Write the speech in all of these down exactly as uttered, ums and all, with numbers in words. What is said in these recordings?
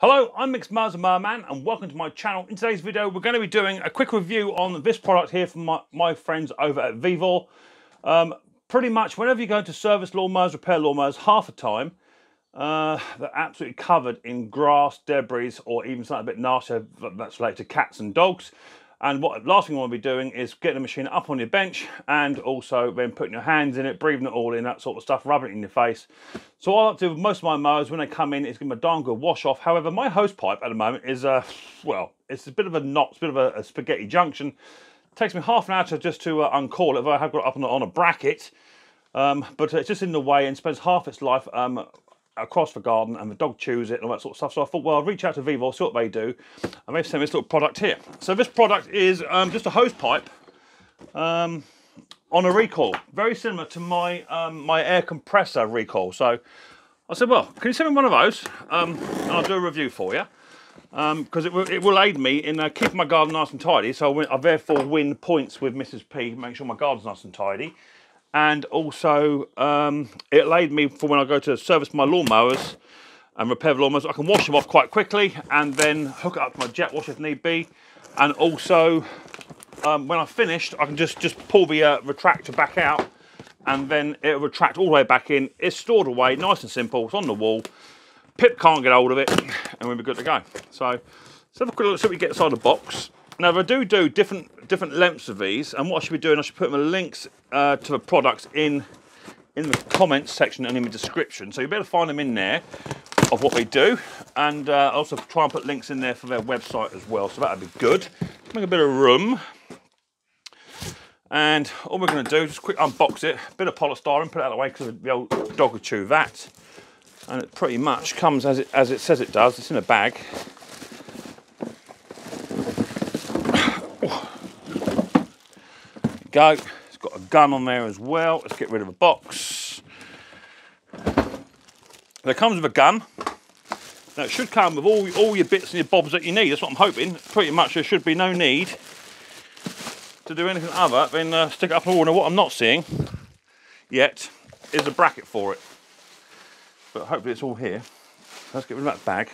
Hello, I'm Micks Mowers, the Merman, and welcome to my channel. In today's video, we're going to be doing a quick review on this product here from my, my friends over at Vevor. Um, pretty much, whenever you go to service lawnmowers, repair lawnmowers, half the time, uh, they're absolutely covered in grass, debris, or even something a bit nasty that's related to cats and dogs. And what last thing you want to be doing is getting the machine up on your bench and also then putting your hands in it, breathing it all in, that sort of stuff, rubbing it in your face. So what I like to do with most of my mowers when they come in is give them a darn good wash off. However, my hose pipe at the moment is, uh, well, it's a bit of a knot, it's a bit of a, a spaghetti junction. It takes me half an hour to just to uh, uncoil it, if I have got it up on, the, on a bracket. Um, but it's just in the way and spends half its life um, across the garden, and the dog chews it and all that sort of stuff. So I thought, well, I'll reach out to Vevor, see what they do, and they've sent me this little product here. So this product is um, just a hose pipe um, on a recoil, very similar to my um, my air compressor recoil. So I said, well, can you send me one of those? Um, and I'll do a review for you, because um, it, it will aid me in uh, keeping my garden nice and tidy. So I therefore win points with Missus P, make sure my garden's nice and tidy. And also, um, it laid me for when I go to service my lawnmowers and repair the lawnmowers. I can wash them off quite quickly and then hook it up to my jet wash if need be. And also, um, when I've finished, I can just, just pull the uh, retractor back out, and then it'll retract all the way back in. It's stored away, nice and simple. It's on the wall. Pip can't get hold of it, and we'll be good to go. So let's have a quick look at what we get inside the box. Now, I do do different different lengths of these, and what I should be doing, I should put the links uh, to the products in in the comments section and in the description, so you better find them in there of what they do, and uh, also try and put links in there for their website as well. So that'd be good. Make a bit of room, and all we're going to do is just quick unbox it, a bit of polystyrene, put it out of the way because the old dog would chew that, and it pretty much comes as it as it says it does. It's in a bag. Go. It's got a gun on there as well. Let's get rid of a box. There comes with a gun. Now it should come with all, all your bits and your bobs that you need. That's what I'm hoping. Pretty much there should be no need to do anything other than uh, stick it up in the wall. Now what I'm not seeing yet is the bracket for it. But hopefully it's all here. Let's get rid of that bag.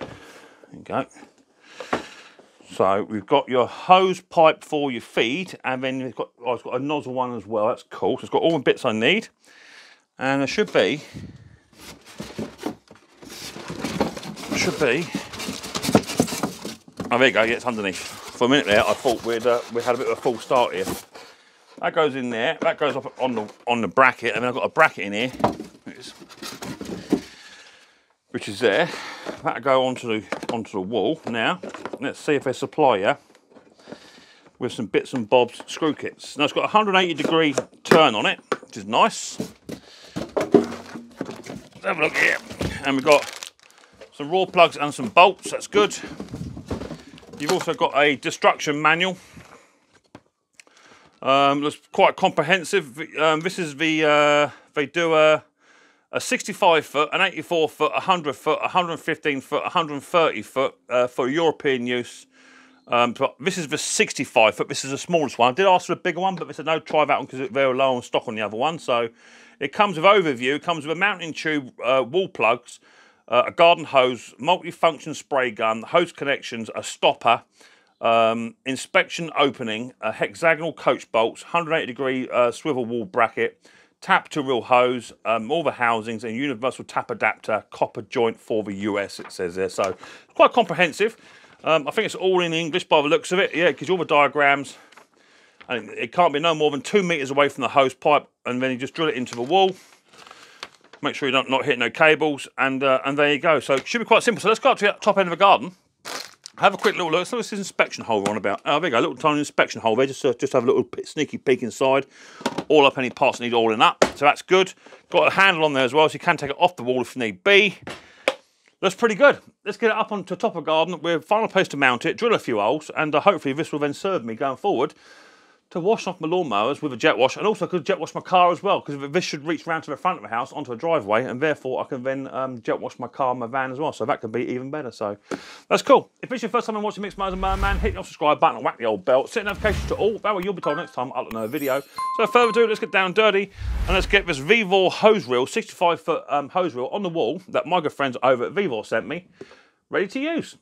There you go. So we've got your hose pipe for your feed, and then you've got, oh, it's got a nozzle one as well. That's cool. So it's got all the bits I need, and there should be should be. Oh, there you go. Yeah, it's underneath. For a minute there, I thought we'd uh, we had a bit of a full start here. That goes in there. That goes up on the on the bracket, and then I've got a bracket in here, which is there. That'll go onto the onto the wall now. Let's see if they supply you with some bits and bobs screw kits. Now it's got a one hundred eighty degree turn on it, which is nice. Let's have a look here. And we've got some raw plugs and some bolts, that's good. You've also got a destruction manual. Um, it's quite comprehensive. Um, this is the, uh, they do a, a sixty-five foot, an eighty-four foot, one hundred foot, one hundred fifteen foot, one hundred thirty foot uh, for European use. Um, so this is the sixty-five foot, this is the smallest one. I did ask for a bigger one, but they said no, try that one because they were low on stock on the other one. So it comes with overview, it comes with a mounting tube, uh, wall plugs, uh, a garden hose, multi-function spray gun, hose connections, a stopper, um, inspection opening, a hexagonal coach bolts, one hundred eighty degree uh, swivel wall bracket, tap to reel hose, um, all the housings, and universal tap adapter, copper joint for the U S, it says there. So quite comprehensive. Um, I think it's all in English by the looks of it. Yeah, it gives you all the diagrams. And it can't be no more than two meters away from the hose pipe, and then you just drill it into the wall. Make sure you're not, not hitting no cables, and uh, and there you go. So it should be quite simple. So let's go up to the top end of the garden. Have a quick little look. So this is inspection hole we're on about. Oh, there you go, a little tiny inspection hole there. Just, uh, just have a little sneaky peek inside. All up any parts that need oiling up. So that's good. Got a handle on there as well, so you can take it off the wall if need be. That's pretty good. Let's get it up onto the top of the garden. We're final place to mount it, drill a few holes, and uh, hopefully this will then serve me going forward to wash off my lawnmowers with a jet wash, and also I could jet wash my car as well, because this should reach round to the front of the house onto a driveway, and therefore I can then um, jet wash my car and my van as well, so that could be even better. So that's cool. If it's your first time watching Micks Mowers and Man Man, hit the subscribe button and whack the old bell, set notifications to all, that way you'll be told next time I upload another video. So further ado, let's get down dirty and let's get this Vevor hose reel, sixty-five foot um, hose reel on the wall that my good friends over at Vevor sent me, ready to use.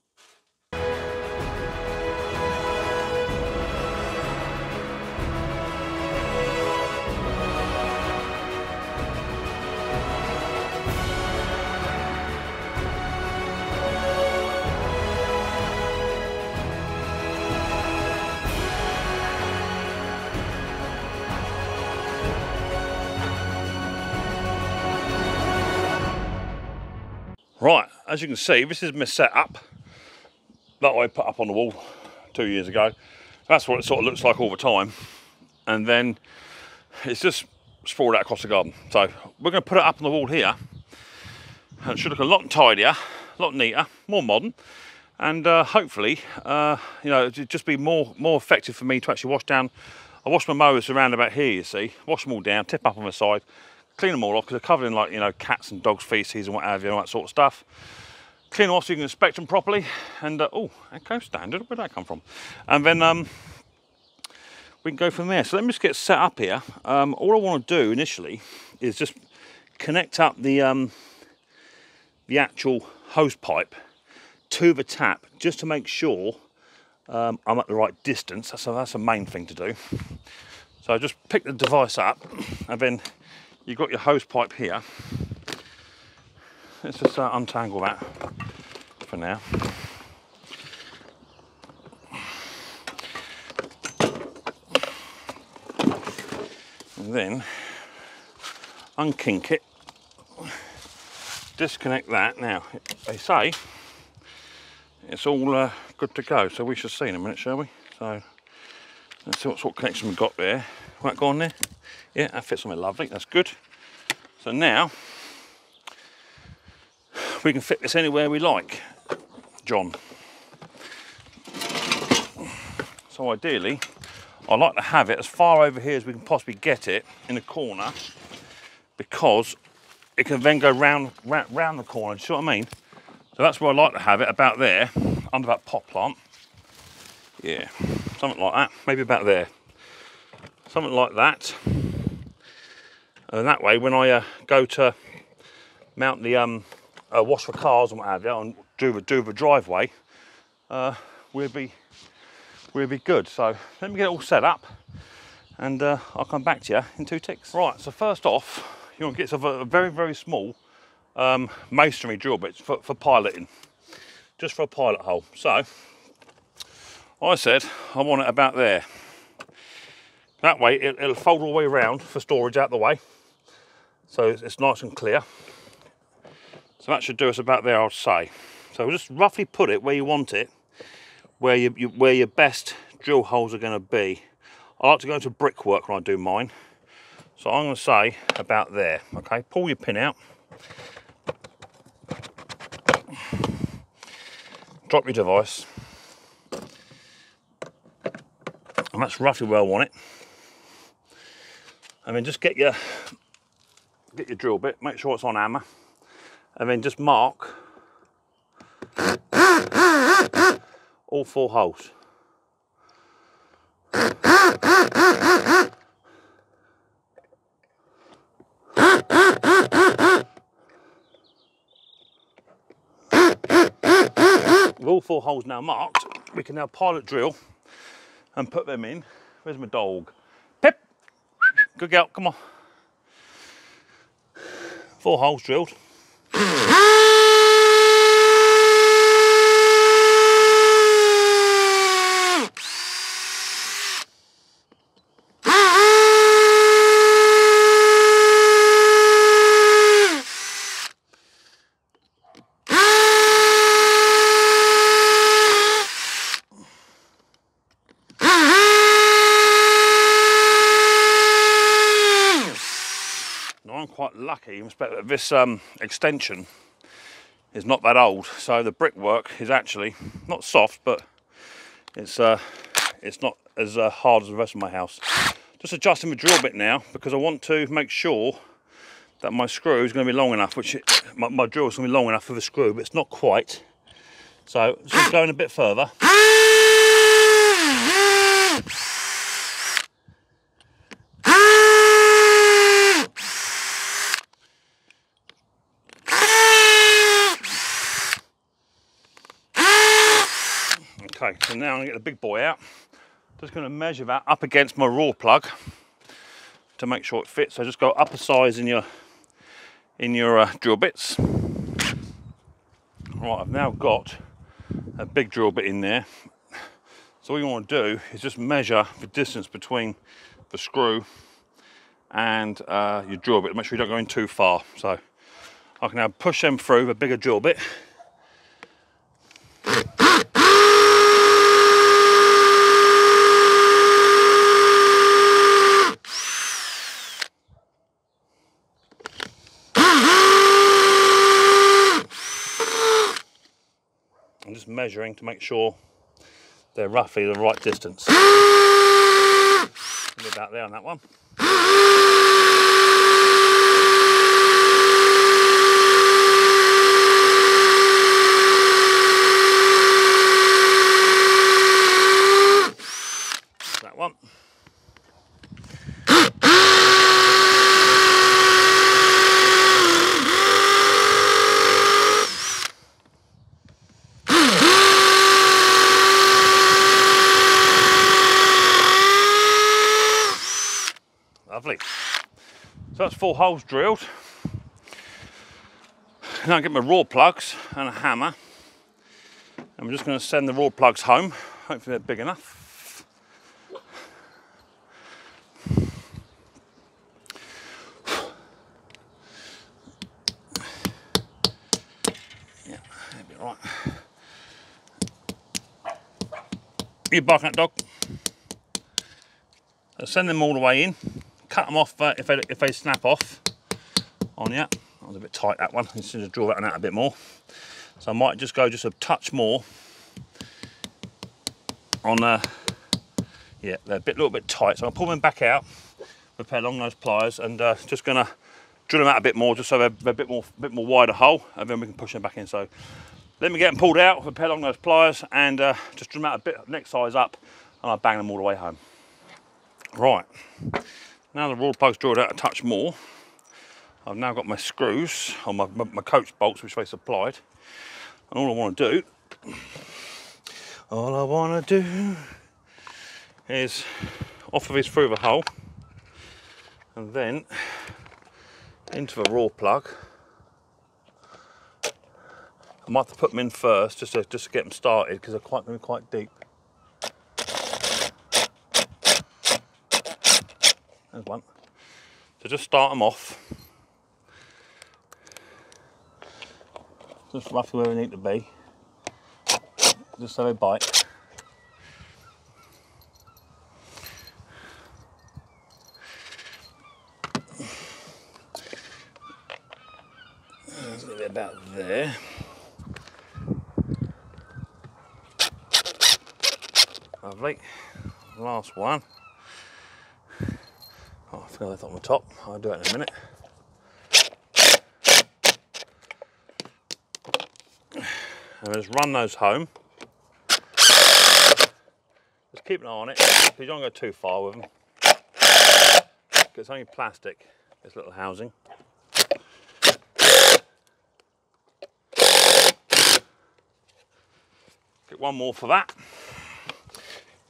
Right, as you can see, this is my setup that I put up on the wall two years ago. That's what it sort of looks like all the time. And then it's just sprawled out across the garden. So we're going to put it up on the wall here. And it should look a lot tidier, a lot neater, more modern. And uh, hopefully, uh, you know, it'd just be more, more effective for me to actually wash down. I wash my mowers around about here, you see. Wash them all down, tip up on the side. Clean them all off, because they're covered in, like, you know, cats and dogs' feces and what have you, all that sort of stuff. Clean them off so you can inspect them properly. And, uh, oh, echo standard, where'd that come from? And then um, we can go from there. So let me just get set up here. Um, all I want to do initially is just connect up the, um, the actual hose pipe to the tap, just to make sure um, I'm at the right distance. That's a, that's a main thing to do. So I just pick the device up, and then you've got your hose pipe here. Let's just uh, untangle that for now. And then unkink it, disconnect that. Now, they say it's all uh, good to go, so we should see in a minute, shall we? So let's see what sort of connection we've got there. Will that go on there? Yeah, that fits on there lovely, that's good. So now, we can fit this anywhere we like, John. So ideally, I like to have it as far over here as we can possibly get it in the corner, because it can then go round, round, round the corner, do you see what I mean? So that's where I like to have it, about there, under that pot plant. Yeah, something like that, maybe about there. Something like that. And that way, when I uh, go to mount the um, uh, wash for cars and what have you, and do the, do the driveway, uh, we'll be we'll be good. So let me get it all set up, and uh, I'll come back to you in two ticks. Right. So first off, you want to get yourself a very very small um, masonry drill bit for, for piloting, just for a pilot hole. So I said I want it about there. That way it, it'll fold all the way around for storage out the way, so it's, it's nice and clear. So that should do us about there, I'd say. So we'll just roughly put it where you want it, where you, you where your best drill holes are going to be. I like to go into brickwork when I do mine, so I'm going to say about there. Okay, pull your pin out, drop your device, and that's roughly where I want it. And then just get your get your drill bit, make sure it's on hammer, and then just mark all four holes. With all four holes now marked, we can now pilot drill and put them in. Where's my dog? Good girl, come on. Four holes drilled. Quite lucky in respect that this um, extension is not that old, so the brickwork is actually not soft, but it's uh, it's not as uh, hard as the rest of my house. Just adjusting the drill bit now, because I want to make sure that my screw is going to be long enough, which it, my, my drill is going to be long enough for the screw, but it's not quite. So just going a bit further. Okay, so now I'm going to get the big boy out. Just going to measure that up against my raw plug to make sure it fits. So just go up a size in your in your uh, drill bits. Right, I've now got a big drill bit in there. So what you want to do is just measure the distance between the screw and uh, your drill bit. Make sure you don't go in too far. So I can now push them through the bigger drill bit. I'm just measuring to make sure they're roughly the right distance. Be about there on that one. That one. Lovely. So that's four holes drilled. Now I get my raw plugs and a hammer. I'm just going to send the raw plugs home. Hopefully they're big enough. Yeah, that'd be all right. You barking at dog. I'll send them all the way in. Cut them off uh, if, they, if they snap off on you. That was a bit tight, that one. I just need to draw that one out a bit more. So I might just go just a touch more on, uh, yeah, they're a bit, little bit tight. So I'll pull them back out with a pair of long nose pliers and uh, just gonna drill them out a bit more just so they're, they're a bit more, bit more wider hole, and then we can push them back in. So let me get them pulled out with a pair of long nose pliers and uh, just drill them out a bit, next size up, and I'll bang them all the way home. Right. Now the raw plug's drilled out a touch more. I've now got my screws on my, my, my coach bolts, which they supplied. And all I want to do, all I want to do is off of this through the hole and then into the raw plug. I might have to put them in first just to, just to get them started, because they're quite, they're quite deep. There's one. So just start them off. Just roughly where we need to be. Just so they bite. It's going to be about there. Lovely. Last one. Oh, I think I left that on the top. I'll do it in a minute. And just run those home. Just keep an eye on it, because you don't go too far with them. It's only plastic, this little housing. Get one more for that.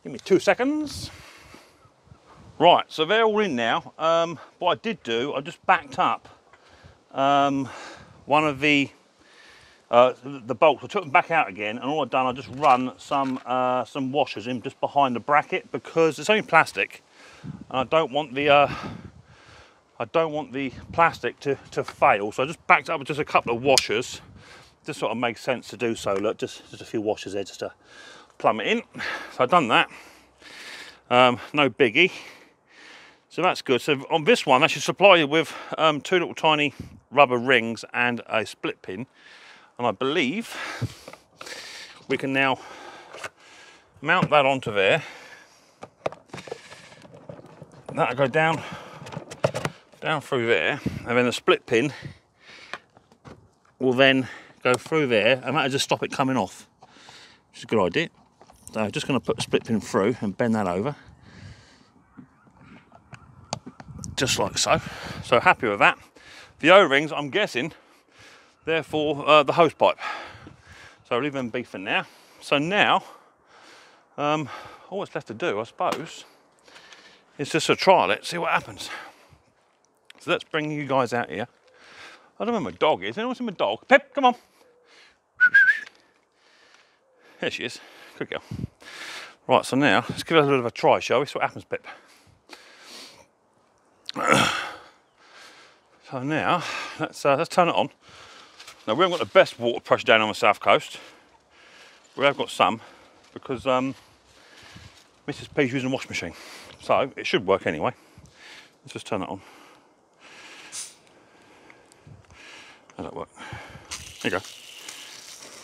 Give me two seconds. Right, so they're all in now. Um, what I did do, I just backed up um, one of the uh, the bolts. I took them back out again, and all I've done, I just run some uh, some washers in just behind the bracket, because it's only plastic, and I don't want the uh, I don't want the plastic to to fail. So I just backed up with just a couple of washers. Just sort of makes sense to do so. Look, just just a few washers there just to plumb it in. So I've done that. Um, no biggie. So that's good. So on this one, they should supply you with um, two little tiny rubber rings and a split pin. And I believe we can now mount that onto there. and that'll go down down through there, and then the split pin will then go through there, and that'll just stop it coming off, which is a good idea. So I'm just going to put the split pin through and bend that over, just like so. So happy with that. The O-rings, I'm guessing, therefore uh, the hose pipe. So I'll leave them be for now. So now, um, all that's left to do, I suppose, is just to trial it, see what happens. So let's bring you guys out here. I don't know where my dog is. Anyone see my dog? Pip, come on. There she is. Good girl. Right, so now let's give it a little bit of a try, shall we? See what happens, Pip. So now let's uh, let's turn it on. Now we haven't got the best water pressure down on the south coast. We have got some because um, Missus P's using a washing machine, so it should work anyway. Let's just turn it on. How's that work? There you go.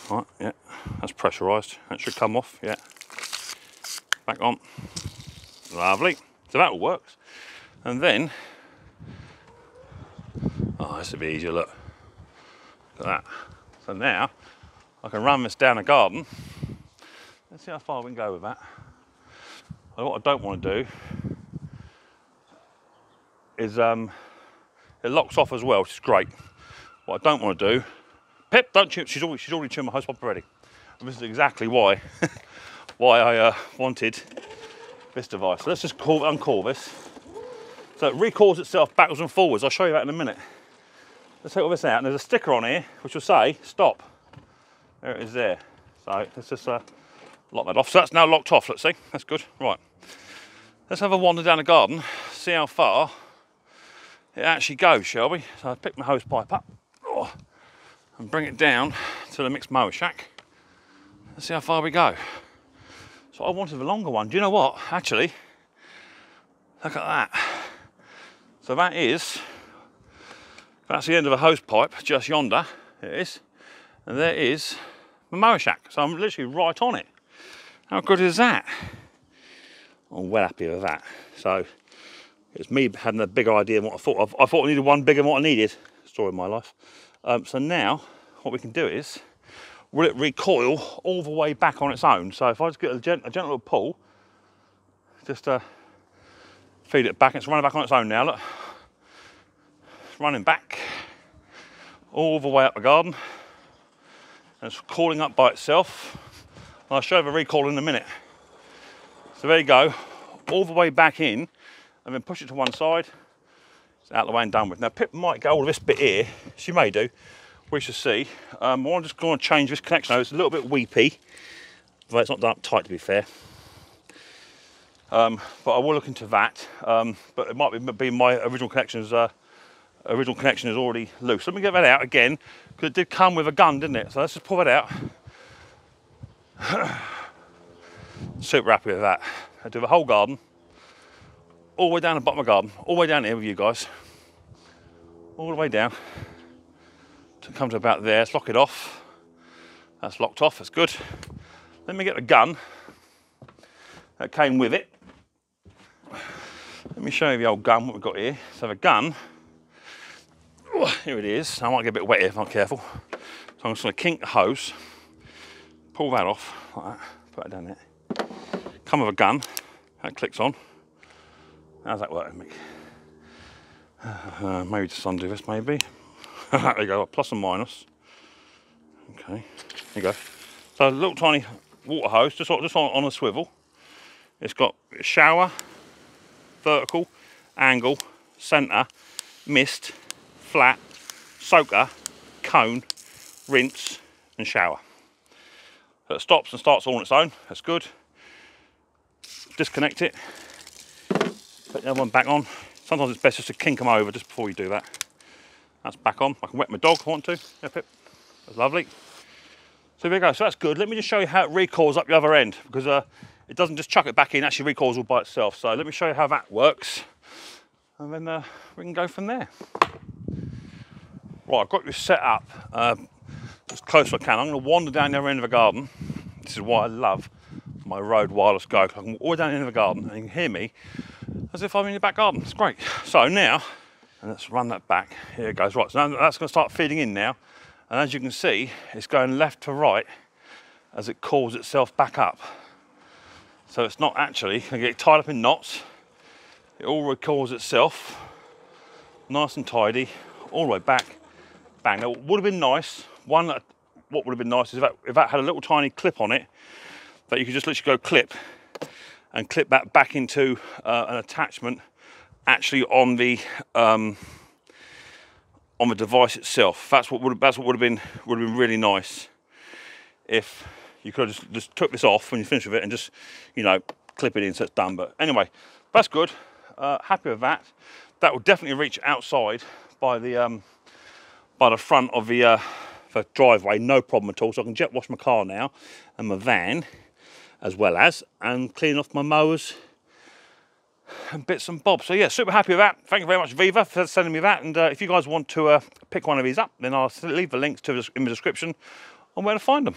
All right, yeah, that's pressurised. That should come off. Yeah, back on. Lovely. So that all works. And then, oh, this will be easier, look. Look at that. So now, I can run this down a garden. Let's see how far we can go with that. So what I don't want to do is, um, it locks off as well, which is great. What I don't want to do, Pip, don't chew, she's already, she's already chewing my hose pipe already. And this is exactly why, why I uh, wanted this device. So let's just call, uncall this. So it recalls itself backwards and forwards. I'll show you that in a minute. Let's take all this out, and there's a sticker on here which will say stop. There it is there. So let's just uh, lock that off. So that's now locked off, let's see. That's good. Right. Let's have a wander down the garden, see how far it actually goes, shall we? So I pick my hose pipe up and bring it down to the Micks Mowers shack. Let's see how far we go. So I wanted the longer one. Do you know what? Actually, look at that. So that is, that's the end of a hose pipe just yonder, it is, and there is the mower shack. So I'm literally right on it. How good is that? I'm well happy with that. So it's me having a bigger idea than what I thought. I've, I thought I needed one bigger than what I needed. Story of my life. Um, so now what we can do is, will it recoil all the way back on its own? So if I just get a, gent a gentle little pull, just a. Uh, feed it back, it's running back on its own now, look. It's running back all the way up the garden, and it's calling up by itself. And I'll show you the recoil in a minute. So there you go, all the way back in, and then push it to one side. It's out of the way and done with. Now Pip might go all this bit here, she may do, we shall see. Um, I'm just going to change this connection, it's a little bit weepy, but it's not that tight to be fair. Um, but I will look into that, um, but it might be, be my original connection is, uh, original connection is already loose. Let me get that out again, because it did come with a gun, didn't it? So let's just pull that out. Super happy with that. I do the whole garden, all the way down the bottom of my garden, all the way down here with you guys, all the way down, to come to about there. Let's lock it off. That's locked off, that's good. Let me get the gun that came with it. Let me show you the old gun, what we've got here. So the gun, here it is. I might get a bit wet here if I'm careful. So I'm just gonna kink the hose, pull that off, like that, put it down there. Come with a gun, that clicks on. How's that working, Mick? Uh, maybe just undo this, maybe. There you go, plus and minus. Okay, there you go. So a little tiny water hose, just, just on, on a swivel. It's got shower, vertical, angle, centre, mist, flat, soaker, cone, rinse and shower. So it stops and starts all on its own, that's good. Disconnect it, put the other one back on. Sometimes it's best just to kink them over just before you do that. That's back on, I can wet my dog if I want to. Yep, yep. That's lovely. So there we go, so that's good. Let me just show you how it recoils up the other end, because uh, it doesn't just chuck it back in, it actually recoils all by itself. So let me show you how that works, and then uh, we can go from there. Right, I've got this set up uh, as close as I can. I'm going to wander down the other end of the garden. This is why I love my Rode Wireless Go. I can walk all down the end of the garden and you can hear me as if I'm in your back garden. It's great. So now, and let's run that back. Here it goes. Right, so now that's going to start feeding in now. And as you can see, it's going left to right as it calls itself back up. So it's not actually going to get tied up in knots. It all recalls itself, nice and tidy, all the way back. Bang. Now, what would have been nice, one, what would have been nice is if that, if that had a little tiny clip on it that you could just literally go clip and clip that back into uh, an attachment actually on the um, on the device itself. That's what would have, that's what would have been would have been really nice if you could have just, just took this off when you finish with it and just, you know, clip it in so it's done. But anyway, that's good. Uh, happy with that. That will definitely reach outside by the um, by the front of the, uh, the driveway, no problem at all. So I can jet wash my car now and my van, as well as, and clean off my mowers and bits and bobs. So yeah, super happy with that. Thank you very much, Vevor, for sending me that. And uh, if you guys want to uh, pick one of these up, then I'll leave the links to in the description on where to find them.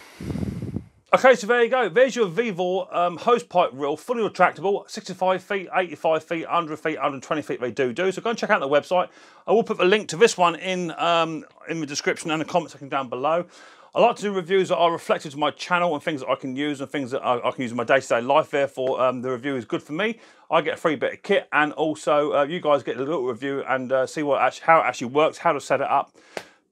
Okay, so there you go. There's your Vevor um, hose pipe reel, fully retractable, sixty-five feet, eighty-five feet, one hundred feet, one hundred twenty feet they do do. So go and check out the website. I will put the link to this one in, um, in the description and the comment section down below. I like to do reviews that are reflective to my channel and things that I can use and things that I, I can use in my day-to-day life. Therefore, um, the review is good for me. I get a free bit of kit, and also uh, you guys get a little review and uh, see what actually, how it actually works, how to set it up.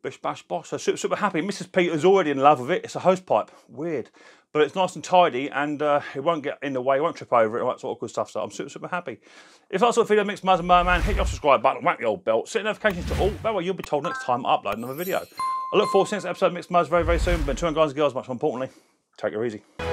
Bish, bash, bosh. So super, super happy. Missus P is already in love with it. It's a hose pipe. Weird. But it's nice and tidy, and uh, it won't get in the way, it won't trip over it, all that sort of good stuff. So I'm super, super happy. If that's sort of video Micks Mowers and Mowerman, hit your subscribe button, whack the old bell, set notifications to all. That way you'll be told next time I upload another video. I look forward to the next episode of Micks Mowers very, very soon. But to you guys and girls, much more importantly, take it easy.